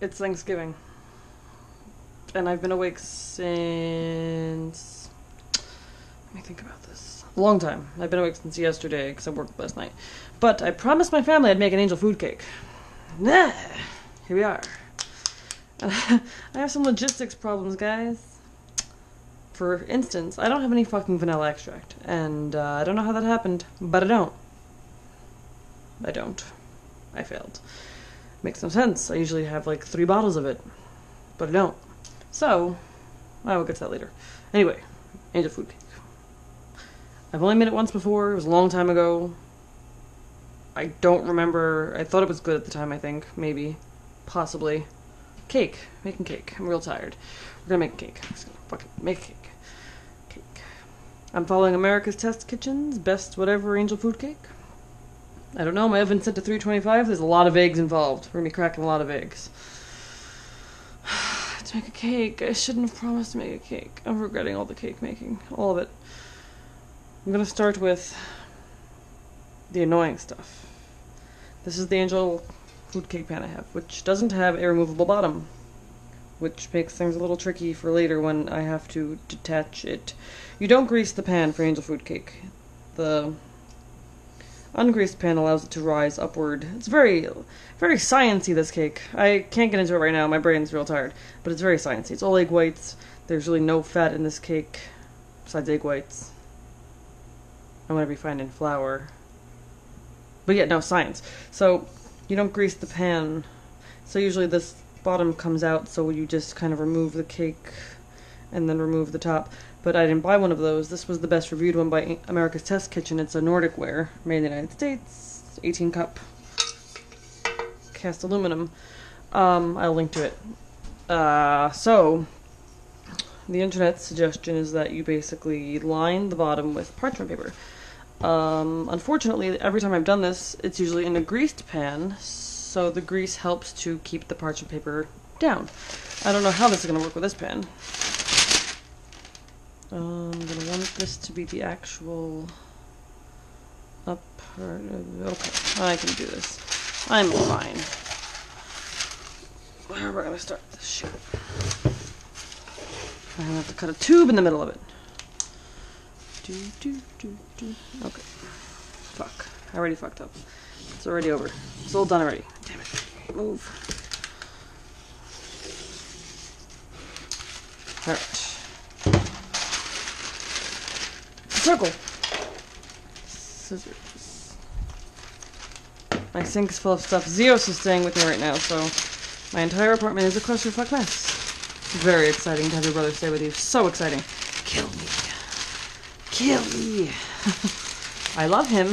It's Thanksgiving. And I've been awake since... Let me think about this. A long time. I've been awake since yesterday because I worked last night. But I promised my family I'd make an angel food cake. Nah! Here we are. I have some logistics problems, guys. For instance, I don't have any fucking vanilla extract. And I don't know how that happened, but I don't. I don't. I failed. Makes no sense. I usually have like 3 bottles of it. But I don't. So, I will get to that later. Anyway, angel food cake. I've only made it once before. It was a long time ago. I don't remember. I thought it was good at the time, I think. Maybe. Possibly. Cake. Making cake. I'm real tired. We're gonna make cake. I'm just gonna fucking make cake. Cake. I'm following America's Test Kitchen's best whatever angel food cake. I don't know. My oven's set to 325. There's a lot of eggs involved. We're gonna be cracking a lot of eggs. I have to make a cake. I shouldn't have promised to make a cake. I'm regretting all the cake making. All of it. I'm gonna start with the annoying stuff. This is the angel food cake pan I have, which doesn't have a removable bottom, which makes things a little tricky for later when I have to detach it. You don't grease the pan for angel food cake. The ungreased pan allows it to rise upward. It's very, very sciencey, this cake. I can't get into it right now. My brain's real tired. But it's very sciencey. It's all egg whites. There's really no fat in this cake besides egg whites. I'm gonna be finding flour. But yeah, no, science. So you don't grease the pan. So usually this bottom comes out, so you just kind of remove the cake and then remove the top. But I didn't buy one of those. This was the best reviewed one by America's Test Kitchen. It's a Nordic Ware, made in the United States, 18 cup, cast aluminum. I'll link to it. So the internet's suggestion is that you basically line the bottom with parchment paper. Unfortunately, every time I've done this, it's usually in a greased pan, so the grease helps to keep the parchment paper down. I don't know how this is going to work with this pan. I'm going to want this to be the actual upper. Okay, I can do this. I'm fine. Where are we going to start this shit? I'm going to have to cut a tube in the middle of it. Okay. Fuck. I already fucked up. It's already over. It's all done already. Damn it. Move. Alright. Circle. Scissors. My sink is full of stuff. Zeus is staying with me right now, so my entire apartment is a clusterfuck mess. Very exciting to have your brother stay with you. So exciting. Kill me. Kill me. I love him,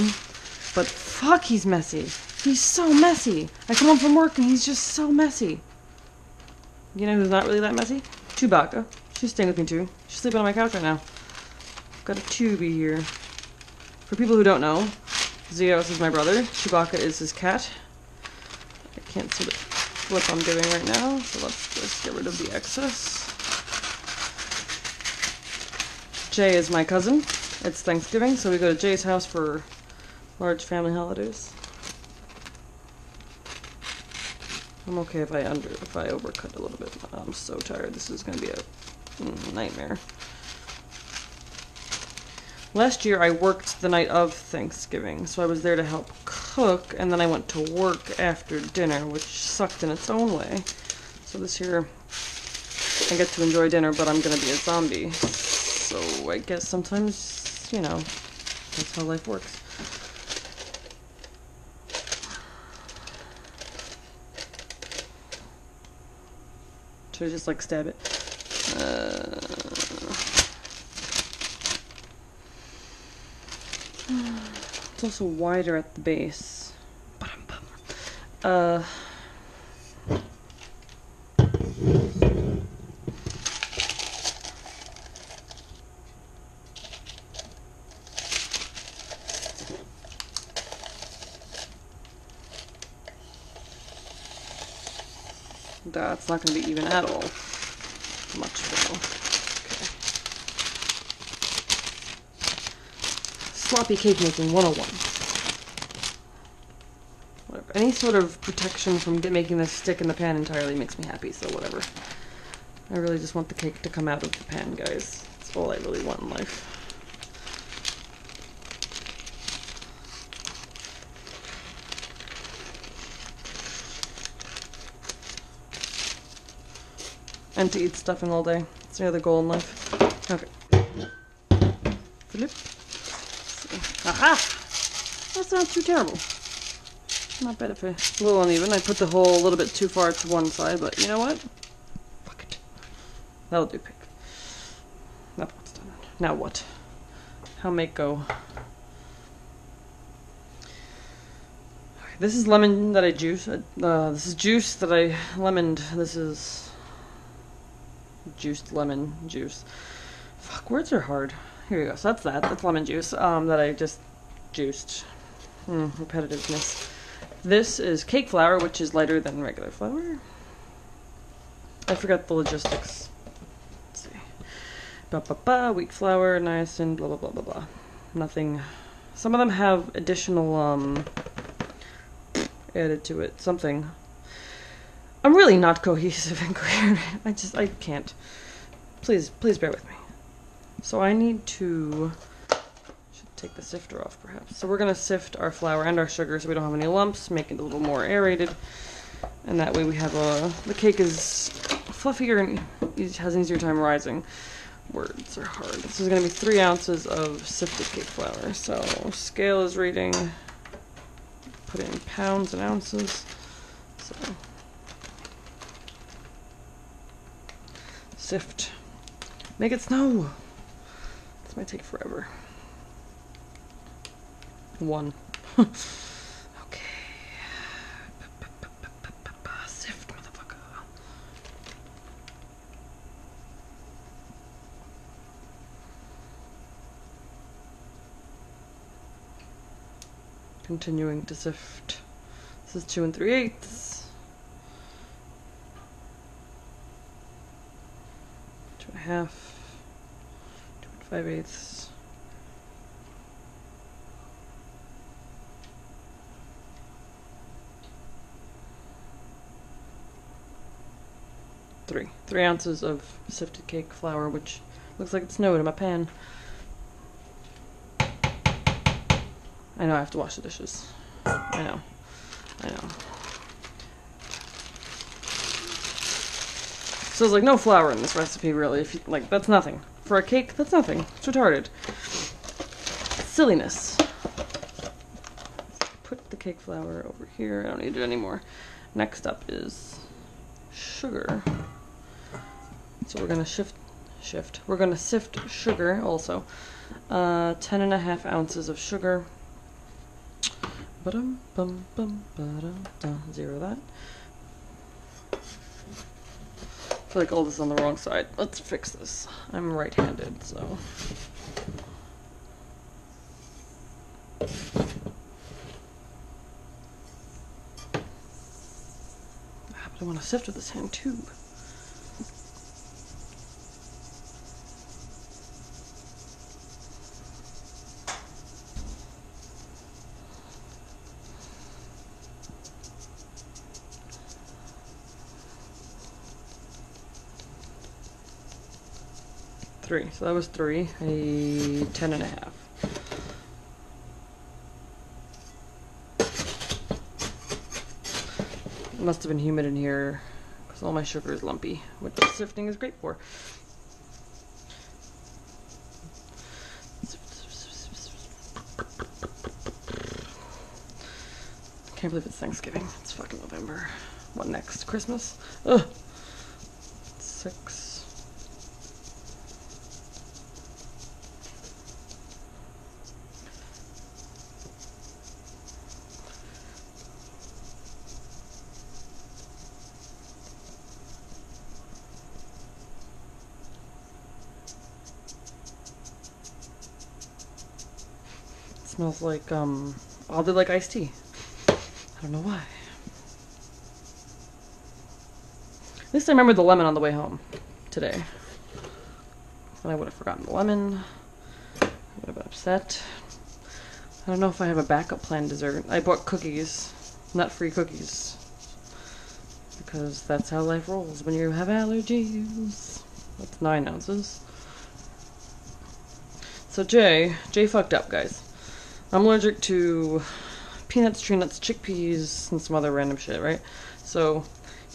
but fuck, he's messy. He's so messy. I come home from work and he's just so messy. You know who's not really that messy? Chewbacca. She's staying with me too. She's sleeping on my couch right now. Got a Chewbie here. For people who don't know, Zeus is my brother. Chewbacca is his cat. I can't see the flip I'm doing right now, so let's just get rid of the excess. Jay is my cousin. It's Thanksgiving, so we go to Jay's house for large family holidays. I'm okay if I overcut a little bit. I'm so tired. This is going to be a nightmare. Last year I worked the night of Thanksgiving, so I was there to help cook, and then I went to work after dinner, which sucked in its own way. So this year I get to enjoy dinner, but I'm gonna be a zombie. So I guess sometimes, you know, that's how life works. Should I just like stab it? It's also wider at the base. That's not going to be even at all. Much better. Sloppy cake making 101. Whatever, any sort of protection from making this stick in the pan entirely makes me happy, so whatever. I really just want the cake to come out of the pan, guys. That's all I really want in life. And to eat stuffing all day. It's the other goal in life. Okay. Flip. Aha! That's not too terrible. Not bad if it's a little uneven. I put the hole a little bit too far to one side, but you know what? Fuck it. That'll do, pig. That part's done. Now what? How may it go? Okay, this is lemon that I juice. This is juice that I lemoned. This is juiced lemon juice. Fuck, words are hard. Here we go. So that's that. That's lemon juice that I just juiced. Repetitiveness. This is cake flour, which is lighter than regular flour. I forgot the logistics. Let's see. Wheat flour, niacin, blah, blah, blah, blah, blah. Nothing. Some of them have additional added to it. Something. I'm really not cohesive and coherent. I can't. Please bear with me. So I need to take the sifter off, perhaps. So we're going to sift our flour and our sugar so we don't have any lumps, make it a little more aerated. And that way we have the cake is fluffier and it has an easier time rising. Words are hard. This is going to be 3 ounces of sifted cake flour. So scale is reading, put in pounds and ounces. So sift. Make it snow. This might take forever. 1. Okay. Sift, motherfucker. Continuing to sift. This is 2 3/8. 2 1/2, 2 5/8. Three ounces of sifted cake flour, which looks like it snowed in my pan. I know I have to wash the dishes. I know. So there's like no flour in this recipe, really. If you, like, that's nothing. For a cake, that's nothing. It's retarded. Silliness. Put the cake flour over here. I don't need it anymore. Next up is sugar. So we're gonna shift. We're gonna sift sugar also. 10 1/2 ounces of sugar. Ba-dum, bum, bum, ba-dum, da, zero that. I feel like all this is on the wrong side. Let's fix this. I'm right-handed, so. I want to sift with this hand too. Three. So that was 3. A 10 1/2. Must have been humid in here because all my sugar is lumpy, which the sifting is great for. Can't believe it's Thanksgiving. It's fucking November. What next? Christmas? Ugh. 6. Smells like, all did like iced tea. I don't know why. At least I remembered the lemon on the way home today. And I would have forgotten the lemon. I would have been upset. I don't know if I have a backup plan dessert. I bought cookies. nut-free cookies. Because that's how life rolls when you have allergies. That's 9 ounces. So Jay fucked up, guys. I'm allergic to peanuts, tree nuts, chickpeas, and some other random shit, right? So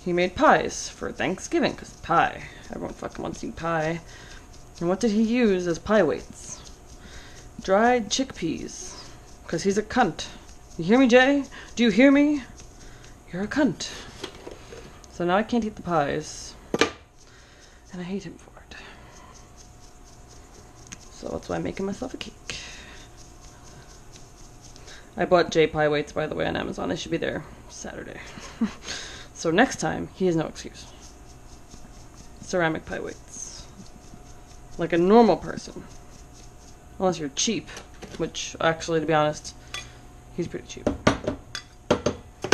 he made pies for Thanksgiving, because pie. Everyone fucking wants to eat pie. And what did he use as pie weights? Dried chickpeas. Because he's a cunt. You hear me, Jay? Do you hear me? You're a cunt. So now I can't eat the pies. And I hate him for it. So that's why I'm making myself a cake. I bought Jay pie weights, by the way, on Amazon. They should be there Saturday. So next time, he has no excuse. Ceramic pie weights. Like a normal person. Unless you're cheap. Which, actually, to be honest, he's pretty cheap. Okay.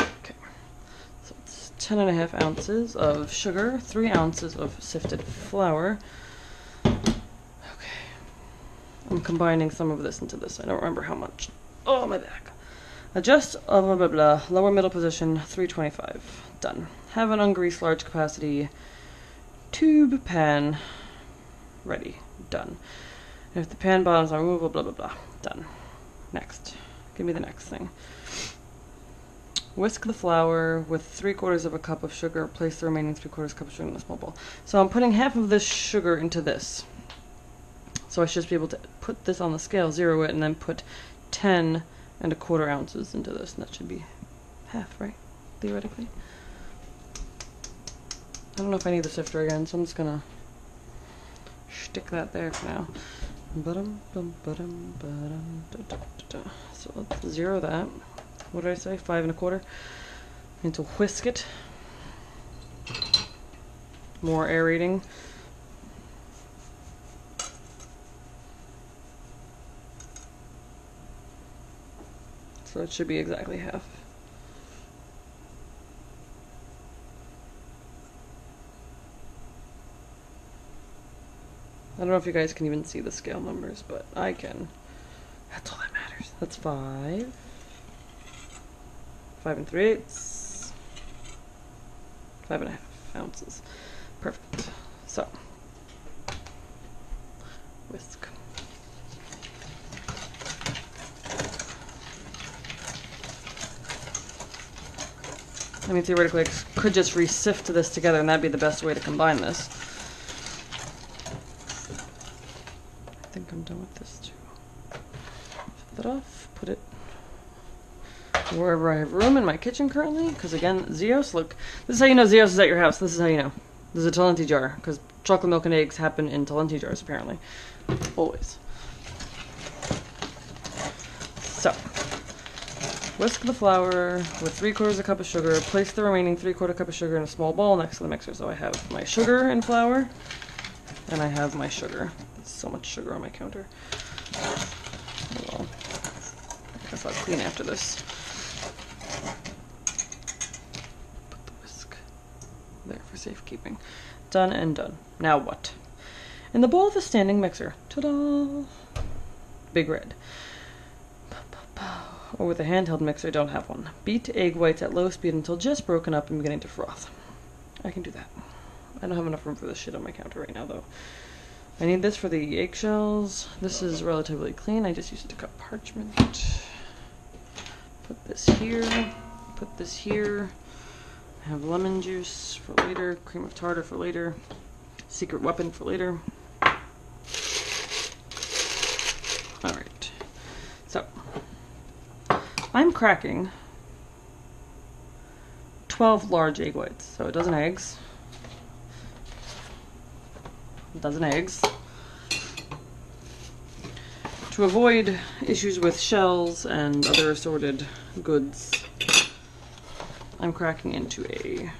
So it's 10.5 ounces of sugar, 3 ounces of sifted flour. Okay. I'm combining some of this into this. I don't remember how much. Oh, my back. Adjust, blah, blah, blah. Lower middle position, 325. Done. Have an ungreased large capacity tube pan ready. Done. And if the pan bottoms are removable, blah, blah, blah. Done. Next. Give me the next thing. Whisk the flour with 3/4 of a cup of sugar. Place the remaining 3/4 cup of sugar in the small bowl. So I'm putting half of this sugar into this. So I should just be able to put this on the scale, zero it, and then put 10.25 ounces into this, and that should be half, right? Theoretically. I don't know if I need the sifter again, so I'm just gonna stick that there for now. So let's zero that. What did I say? 5 1/4. I need to whisk it. More aerating. So it should be exactly half. I don't know if you guys can even see the scale numbers, but I can. That's all that matters. That's 5. 5 3/8. 5.5 ounces. Perfect. So. Whisk. I mean, theoretically, I could just re-sift this together, and that'd be the best way to combine this. I think I'm done with this, too. Flip that off, put it wherever I have room in my kitchen currently, because, again, Zeus, look. This is how you know Zeus is at your house. This is how you know. There's a Talenti jar, because chocolate milk and eggs happen in Talenti jars, apparently. Always. So. Whisk the flour with 3/4 cup of sugar. Place the remaining 3/4 cup of sugar in a small bowl next to the mixer. So I have my sugar and flour, and I have my sugar. There's so much sugar on my counter. Oh well. I guess I'll clean after this. Put the whisk there for safekeeping. Done and done. Now what? In the bowl of a standing mixer. Ta-da! Big red. Or with a handheld mixer, don't have one. Beat egg whites at low speed until just broken up and beginning to froth. I can do that. I don't have enough room for this shit on my counter right now, though. I need this for the eggshells. This is relatively clean. I just used it to cut parchment. Put this here. Put this here. I have lemon juice for later. Cream of tartar for later. Secret weapon for later. Alright. So. I'm cracking 12 large egg whites, so a dozen eggs, to avoid issues with shells and other assorted goods. I'm cracking into a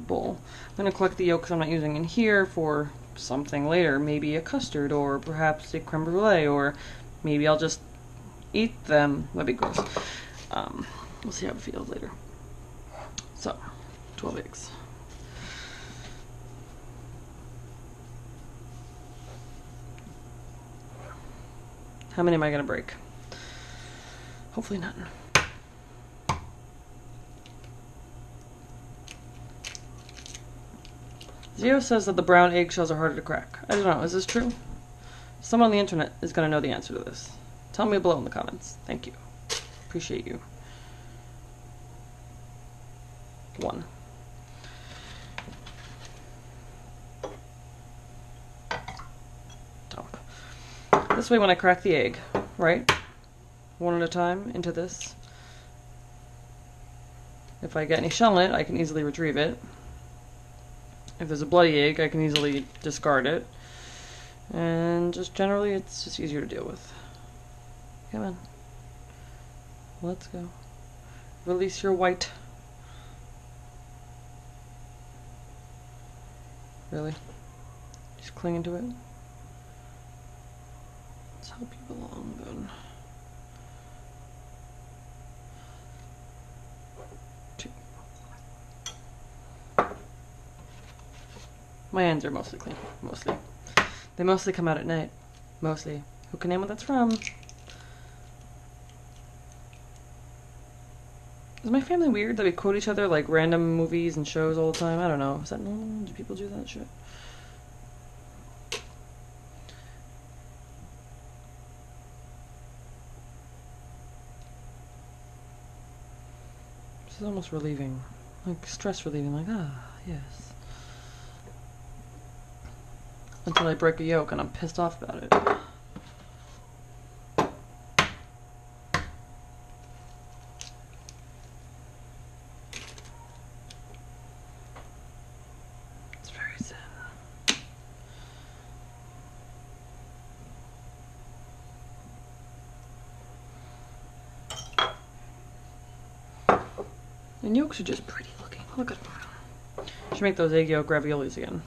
bowl. I'm going to collect the yolks I'm not using in here for something later, maybe a custard or perhaps a creme brulee, or maybe I'll just eat them. That'd be gross. We'll see how it feels later. So, 12 eggs. How many am I going to break? Hopefully none. Zeus says that the brown eggshells are harder to crack. I don't know, is this true? Someone on the internet is going to know the answer to this. Tell me below in the comments. Thank you. Appreciate you. One. Top. This way when I crack the egg, right? One at a time into this. If I get any shell in it, I can easily retrieve it. If there's a bloody egg, I can easily discard it. And just generally, it's just easier to deal with. Come on. Let's go. Release your white. Really? Just clinging to it? Let's help you belong then. My hands are mostly clean. Mostly. They mostly come out at night. Mostly. Who can name what that's from? Is my family weird that we quote each other like random movies and shows all the time? I don't know. Is that normal? Do people do that shit? This is almost relieving. Like stress relieving. Like, ah, yes. Until I break a yolk and I'm pissed off about it. It's very sad. And yolks are just pretty looking. Look at them. Should make those egg yolk raviolis again.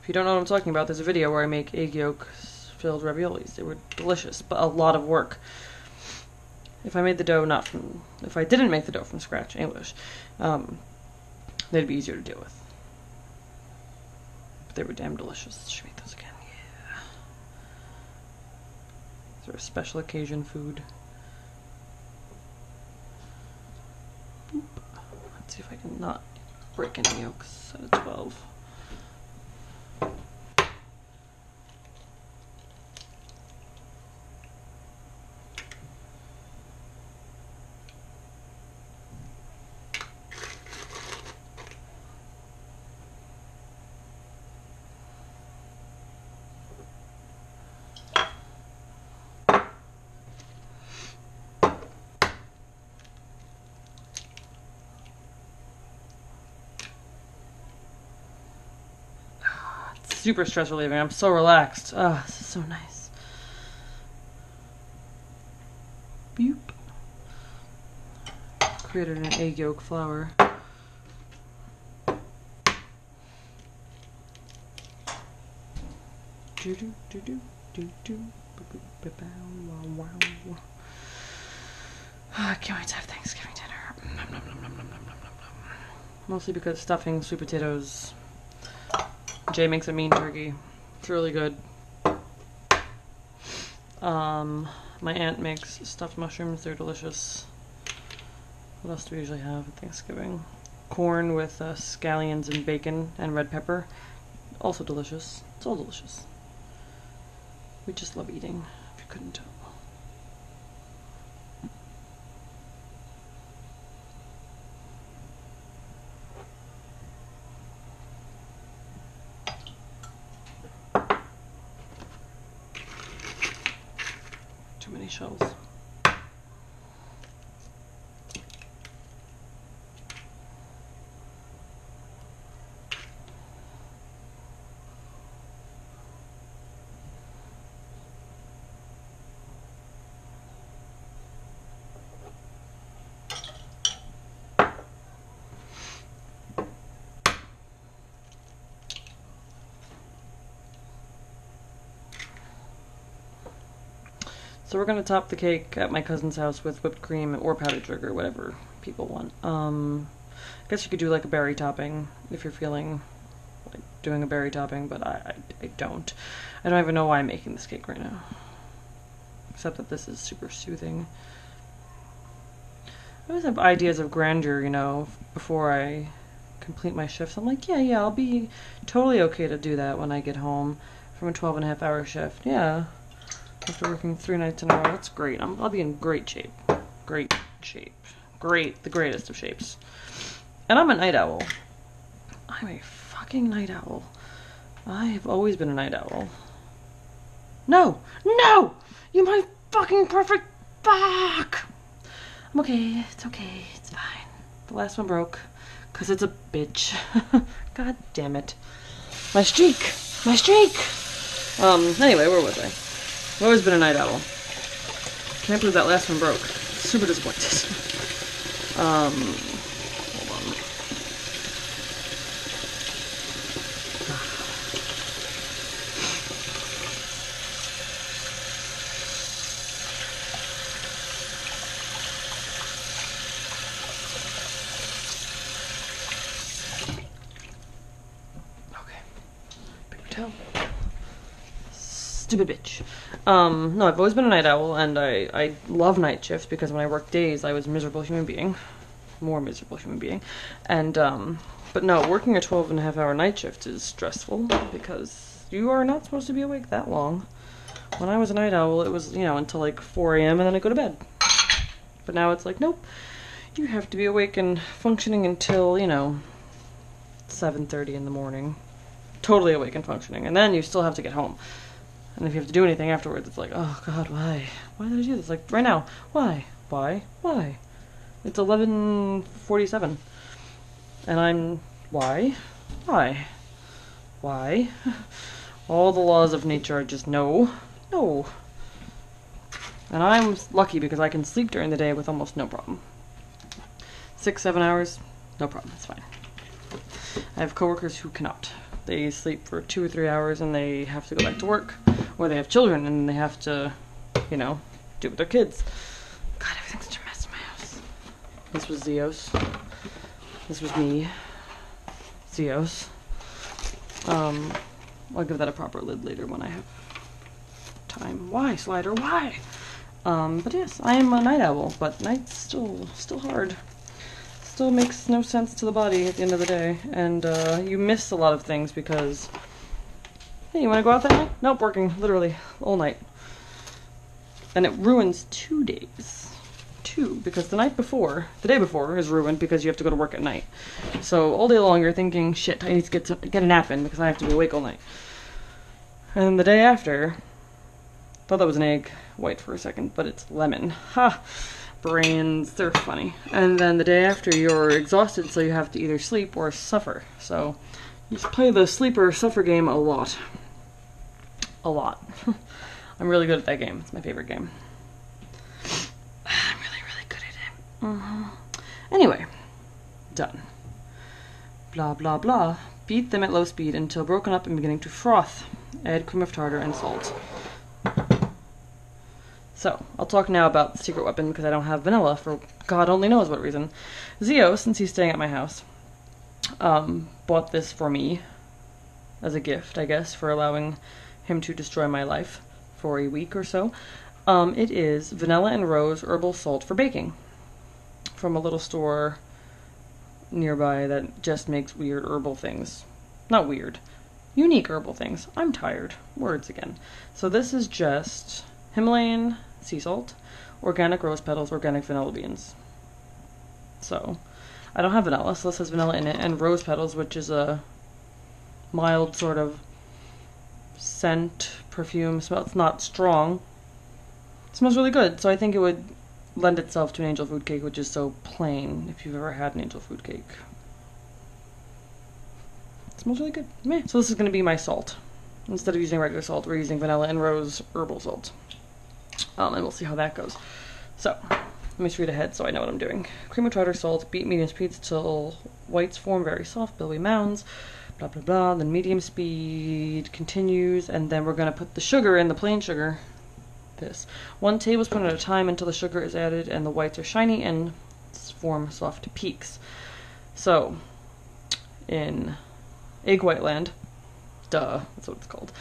If you don't know what I'm talking about, there's a video where I make egg yolk-filled raviolis. They were delicious, but a lot of work. If I didn't make the dough from scratch, English, they'd be easier to deal with. But they were damn delicious. Should make those again. Yeah. These are a special occasion food. Boop. Let's see if I can not break any yolks out of 12. Super stress relieving. I'm so relaxed. Ah, oh, this is so nice. Boop. Created an egg yolk flour. Do do do do do do. I can't wait to have Thanksgiving dinner. Nom, nom, nom, nom, nom, nom, nom, nom. Mostly because stuffing, sweet potatoes. Jay makes a mean turkey. It's really good. My aunt makes stuffed mushrooms. They're delicious. What else do we usually have at Thanksgiving? Corn with scallions and bacon and red pepper. Also delicious. It's all delicious. We just love eating, if you couldn't tell. Shells. So we're gonna top the cake at my cousin's house with whipped cream or powdered sugar, whatever people want. I guess you could do like a berry topping if you're feeling like doing a berry topping, but I don't. I don't even know why I'm making this cake right now. Except that this is super soothing. I always have ideas of grandeur, you know, before I complete my shifts. I'm like, yeah, I'll be totally okay to do that when I get home from a 12-and-a-half-hour shift. Yeah, after working 3 nights in a row, that's great. I'll be in great shape. Great shape. Great, the greatest of shapes. And I'm a night owl. I'm a fucking night owl. I have always been a night owl. No! No! You my fucking perfect... Fuck! I'm okay. It's okay. It's fine. The last one broke. Because it's a bitch. God damn it. My streak! My streak! Anyway, where was I? I've always been a night owl. Can't believe that last one broke. Super disappointed. Hold on. Stupid bitch. No, I've always been a night owl, and I love night shifts because when I worked days, I was a miserable human being. More miserable human being. And, but no, working a 12-and-a-half-hour night shift is stressful because you are not supposed to be awake that long. When I was a night owl, it was, you know, until like 4 a.m. and then I go to bed. But now it's like, nope. You have to be awake and functioning until, you know, 7:30 in the morning. Totally awake and functioning. And then you still have to get home. And if you have to do anything afterwards, it's like, oh god, why? Why did I do this? Like, right now, why? Why? Why? It's 11:47. And I'm, why? Why? Why? All the laws of nature are just no. No. And I'm lucky because I can sleep during the day with almost no problem. 6, 7 hours, no problem, it's fine. I have coworkers who cannot. They sleep for 2 or 3 hours and they have to go back to work. Or they have children and they have to, you know, do with their kids. God, everything's such a mess in my house. This was Zeus. This was me. Zeus. I'll give that a proper lid later when I have time. Why, Slider? Why? But yes, I am a night owl, but night's still hard. Still makes no sense to the body at the end of the day, and you miss a lot of things because, hey, you want to go out that night? Nope, working literally all night, and it ruins 2 days. 2 because the night before, the day before is ruined because you have to go to work at night. So all day long you're thinking, shit, I need to get a nap in because I have to be awake all night. And then the day after, thought that was an egg white for a second, but it's lemon. Ha. Brains, they're funny. And then the day after you're exhausted, so you have to either sleep or suffer. So you just play the sleep or suffer game a lot. A lot. I'm really good at that game. It's my favorite game. I'm really, really good at it. Anyway, done. Blah, blah, blah. Beat them at low speed until broken up and beginning to froth. Add cream of tartar and salt. So, I'll talk now about the secret weapon because I don't have vanilla for God only knows what reason. Zio, since he's staying at my house, bought this for me as a gift, I guess, for allowing him to destroy my life for a week or so. It is vanilla and rose herbal salt for baking from a little store nearby that just makes weird herbal things. Not weird. Unique herbal things. I'm tired. Words again. So this is just Himalayan sea salt, organic rose petals, organic vanilla beans. So, I don't have vanilla, so this has vanilla in it, and rose petals, which is a mild sort of scent, perfume smell. It's not strong. It smells really good, so I think it would lend itself to an angel food cake, which is so plain, if you've ever had an angel food cake. It smells really good. Meh. So this is going to be my salt. Instead of using regular salt, we're using vanilla and rose herbal salt. And we'll see how that goes. So, let me just read ahead so I know what I'm doing. Cream of tartar, salt, beat medium speeds till whites form very soft, billowy mounds, blah blah blah, then medium speed continues, and then we're going to put the sugar in, the plain sugar, this. 1 tablespoon at a time until the sugar is added and the whites are shiny and form soft peaks. So, in egg white land, duh, that's what it's called.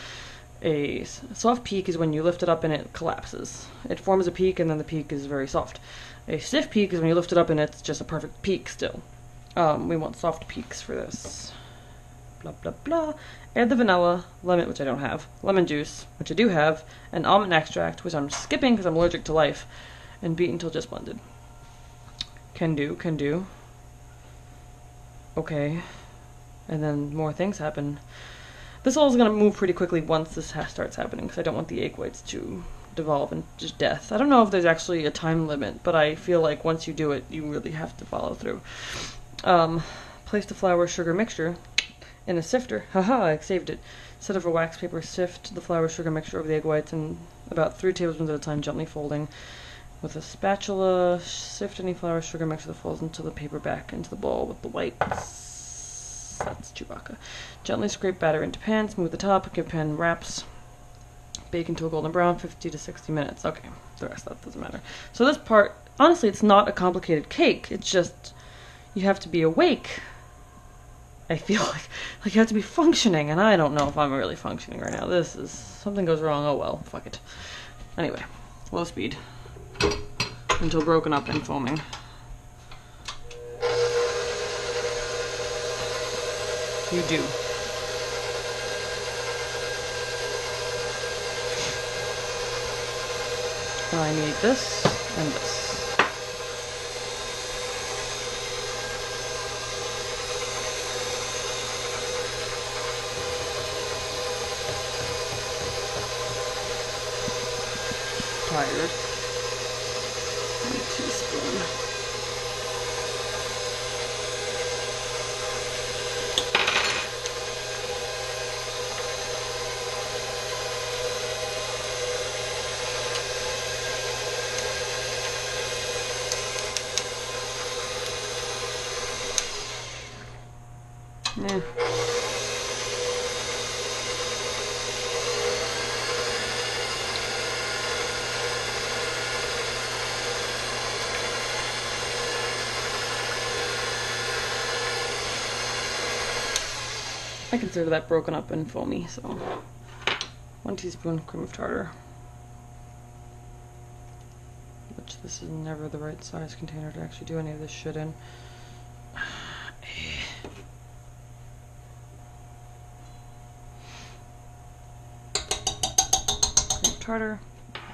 A soft peak is when you lift it up and it collapses. It forms a peak and then the peak is very soft. A stiff peak is when you lift it up and it's just a perfect peak still. We want soft peaks for this. Blah, blah, blah. Add the vanilla, lemon, which I don't have, lemon juice, which I do have, and almond extract, which I'm skipping because I'm allergic to life, and beat until just blended. Can do, can do. Okay. And then more things happen. This all is going to move pretty quickly once this starts happening, because I don't want the egg whites to devolve into just death. I don't know if there's actually a time limit, but I feel like once you do it, you really have to follow through. Place the flour sugar mixture in a sifter. Haha, I saved it. Instead of a wax paper, sift the flour sugar mixture over the egg whites, and about 3 tablespoons at a time, gently folding. With a spatula, sift any flour sugar mixture that falls into the paper back into the bowl with the whites. That's Chewbacca. Gently scrape batter into pan, smooth the top, give pan wraps, bake until golden brown, 50 to 60 minutes. Okay, the rest of that doesn't matter. So this part, honestly, it's not a complicated cake. It's just, you have to be awake. I feel like you have to be functioning, and I don't know if I'm really functioning right now. This is, something goes wrong, oh well, fuck it. Anyway, low speed, until broken up and foaming. You do. I need this and this. Tired. 1 teaspoon. I consider that broken up and foamy, so 1 teaspoon cream of tartar, which this is never the right size container to actually do any of this shit in. Cream of tartar,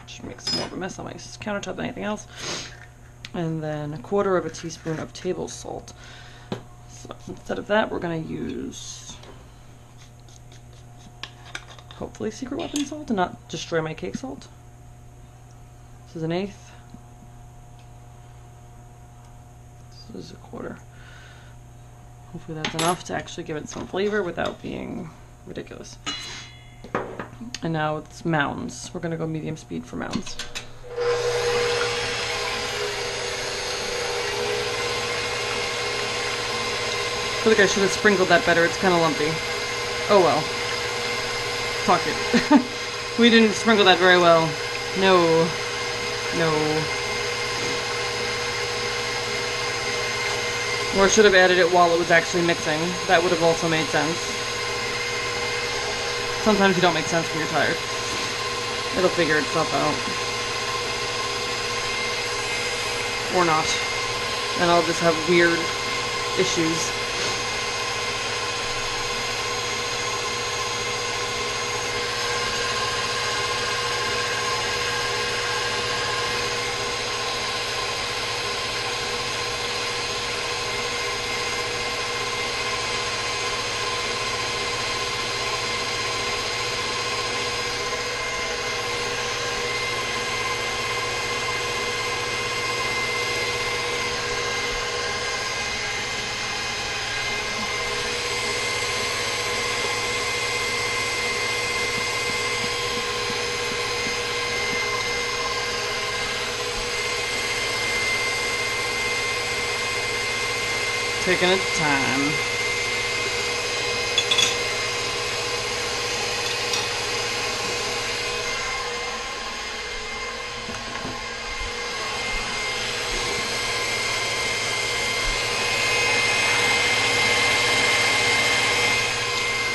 which makes more of a mess on my countertop than anything else, and then 1/4 teaspoon of table salt. So instead of that, we're going to use hopefully secret weapon salt and not destroy my cake salt. This is 1/8. This is 1/4. Hopefully that's enough to actually give it some flavor without being ridiculous. And now it's mounds. We're gonna go medium speed for mounds. I feel like I should have sprinkled that better. It's kind of lumpy. Oh well. Fuck it. We didn't sprinkle that very well. No. No. Or should have added it while it was actually mixing. That would have also made sense. Sometimes you don't make sense when you're tired. It'll figure itself out. Or not. And I'll just have weird issues. Taking its time.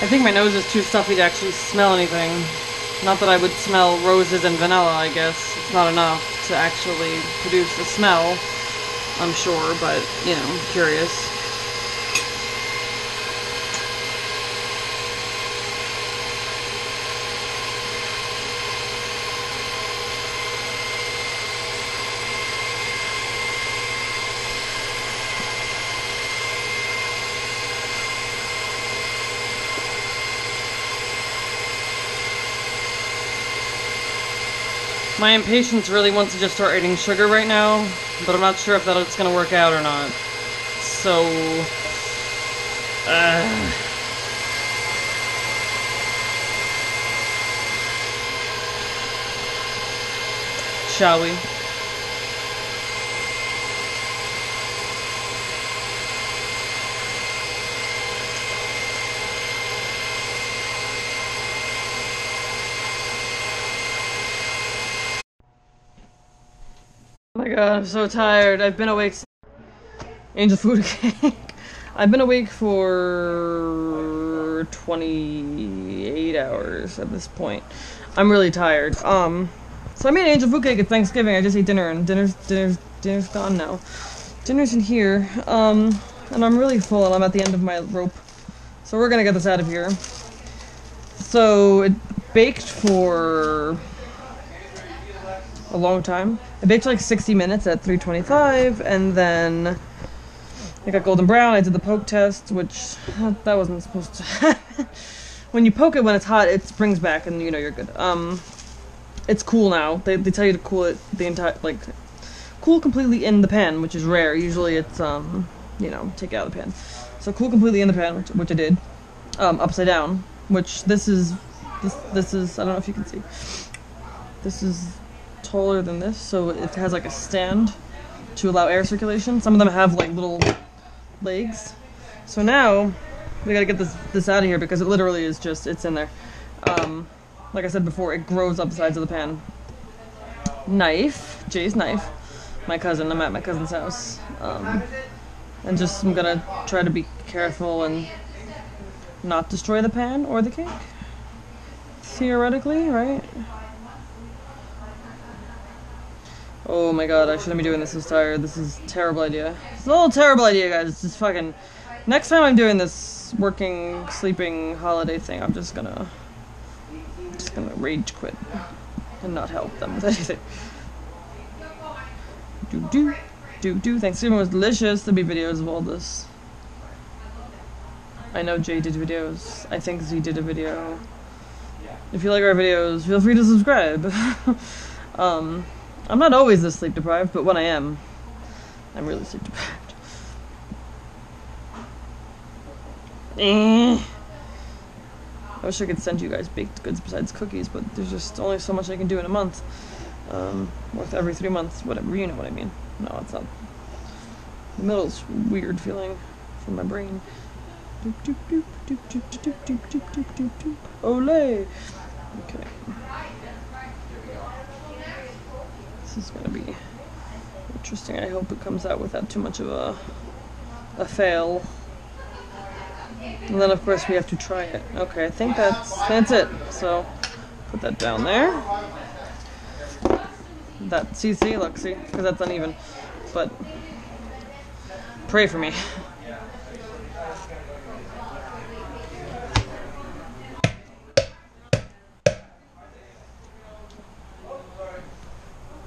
I think my nose is too stuffy to actually smell anything. Not that I would smell roses and vanilla, I guess. It's not enough to actually produce a smell, I'm sure, but, you know, I'm curious. My impatience really wants to just start eating sugar right now, but I'm not sure if that's gonna work out or not. So... Shall we? Oh my god, I'm so tired. I've been awake since Angel Food Cake. I've been awake for 28 hours at this point. I'm really tired. So I made angel food cake at Thanksgiving. I just ate dinner, and dinner's gone now. Dinner's in here. And I'm really full, and I'm at the end of my rope. So we're gonna get this out of here. So it baked for a long time. I baked like 60 minutes at 325, and then I got golden brown. I did the poke test, which that wasn't supposed to happen. When you poke it when it's hot, it springs back, and you know you're good. It's cool now. They tell you to cool it the entire, like, cool completely in the pan, which is rare. Usually it's, you know, take it out of the pan. So cool completely in the pan, which I did, upside down, which this is, I don't know if you can see, this is taller than this, so it has like a stand to allow air circulation. Some of them have like little legs. So now we gotta get this out of here because it literally is just, it's in there. Like I said before, it grows up the sides of the pan. Knife, Jay's knife, my cousin. I'm at my cousin's house, and just I'm gonna try to be careful and not destroy the pan or the cake, theoretically, right? Oh my god, I shouldn't be doing this. I'm tired. This is a terrible idea. It's a little terrible idea, guys. It's just fucking. Next time I'm doing this working, sleeping, holiday thing, I'm just gonna. Rage quit and not help them with anything. Thanksgiving was delicious. There'll be videos of all this. I know Jay did videos. I think Z did a video. If you like our videos, feel free to subscribe. I'm not always this sleep deprived, but when I am, I'm really sleep deprived. I wish I could send you guys baked goods besides cookies, but there's just only so much I can do in a month. Worth every 3 months, whatever, you know what I mean. No, it's not. The middle's a weird feeling for my brain. Olay! Okay. This is gonna be interesting. I hope it comes out without too much of a fail. And then, of course, we have to try it. Okay, I think that's it. So, put that down there. That, see, look, see? Because that's uneven. But, pray for me.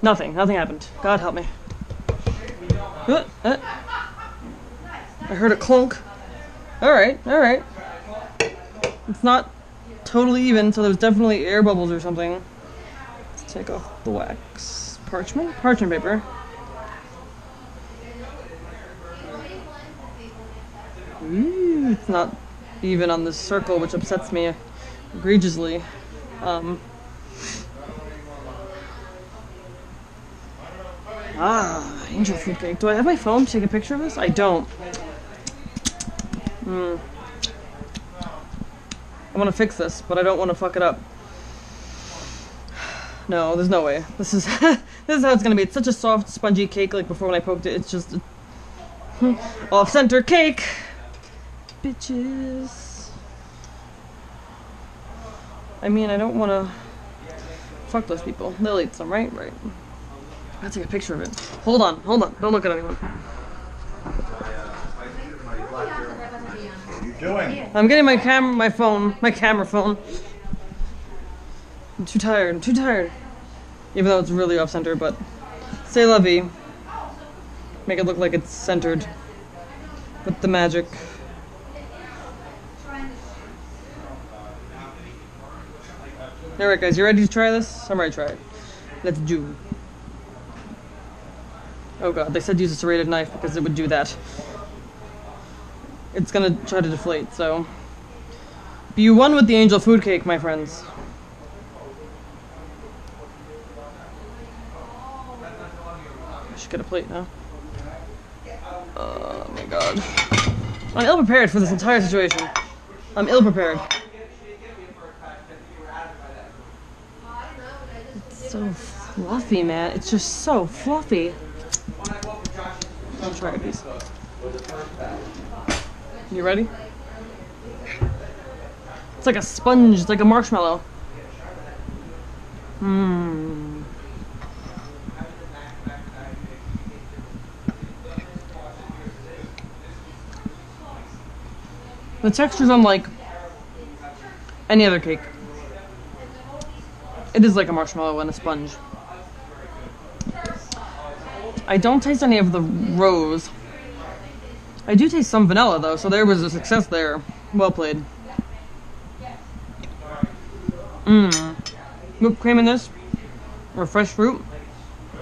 Nothing happened. God help me. I heard a clunk. Alright. It's not totally even, so there's definitely air bubbles or something. Let's take off the wax. Parchment paper. Ooh, it's not even on this circle, which upsets me egregiously. Angel food cake. Do I have my phone to take a picture of this? I don't. I want to fix this, but I don't want to fuck it up. No, there's no way. This is this is how it's gonna be. It's such a soft, spongy cake. Like before when I poked it, it's just off-center cake, bitches. I mean, I don't want to fuck those people. They'll eat some, right? Right. I gotta take a picture of it. Hold on. Don't look at anyone. Doing? I'm getting my camera phone. I'm too tired. Even though it's really off center, but c'est la vie. Make it look like it's centered with the magic. Alright guys, you ready to try this? I'm ready to try it. Let's do. Oh god, they said use a serrated knife because it would do that. It's gonna try to deflate, so... Be one with the angel food cake, my friends. I should get a plate now. Oh my god. I'm ill-prepared for this entire situation. I'm ill-prepared. It's so fluffy, man. It's just so fluffy. I'm trying these. You ready? It's like a sponge. It's like a marshmallow. Mmm. The texture's unlike any other cake. It is like a marshmallow and a sponge. I don't taste any of the rose. I do taste some vanilla though, so there was a success there. Well played. Mmm. Whipped cream in this? Or fresh fruit?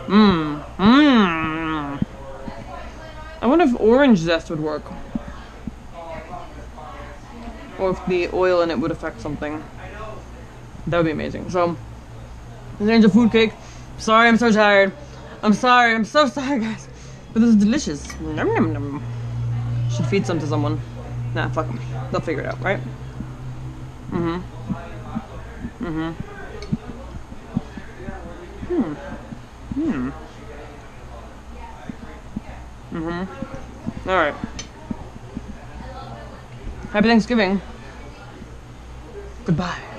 Mmm. Mmm. I wonder if orange zest would work. Or if the oil in it would affect something. That would be amazing. So, this angel food cake. Sorry, I'm so tired. I'm sorry, I'm so sorry, guys. But this is delicious. Nom nom nom. Should feed some to someone. Nah, fuck them. They'll figure it out, right? Mm-hmm. Mm-hmm. Hmm. Hmm. Mm-hmm. Alright. Happy Thanksgiving. Goodbye.